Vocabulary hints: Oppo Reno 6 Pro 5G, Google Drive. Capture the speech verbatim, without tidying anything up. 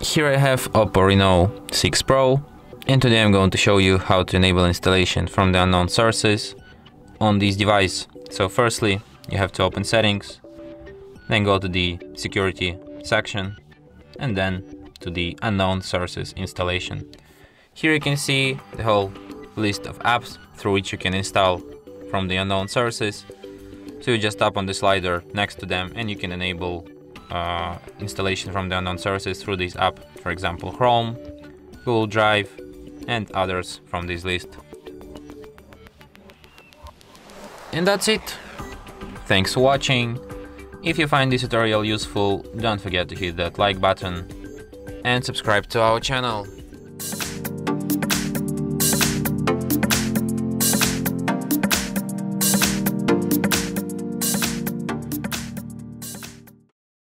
Here I have Oppo Reno six Pro, and today I'm going to show you how to enable installation from the unknown sources on this device. So firstly, you have to open settings, then go to the security section, and then to the unknown sources installation. Here you can see the whole list of apps through which you can install from the unknown sources. So you just tap on the slider next to them and you can enable Uh, installation from the unknown sources through this app, for example Chrome, Google Drive and others from this list. And that's it. Thanks for watching. If you find this tutorial useful, don't forget to hit that like button and subscribe to our channel.